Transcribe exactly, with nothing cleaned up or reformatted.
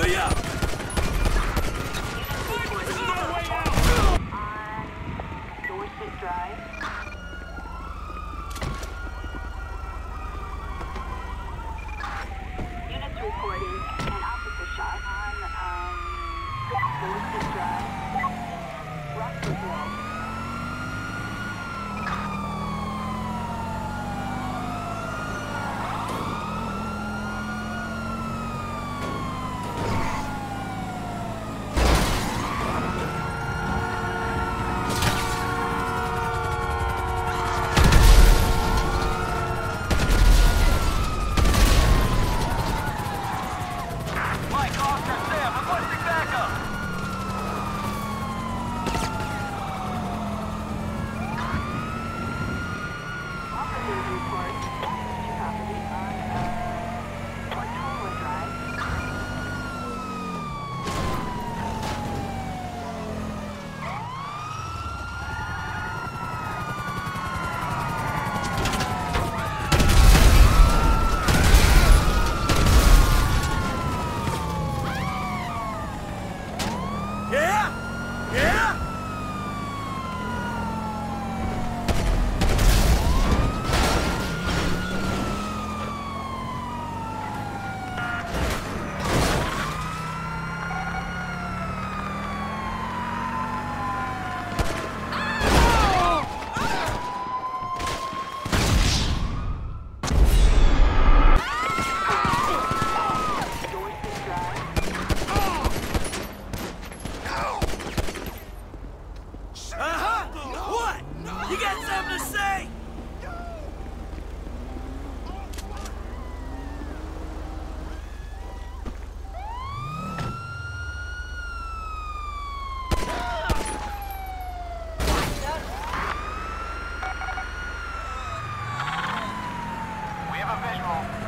Way up! There's no way out! On Dorset Drive. Units reporting an officer shot on um, Dorset Drive. Rockford Wall. Visual.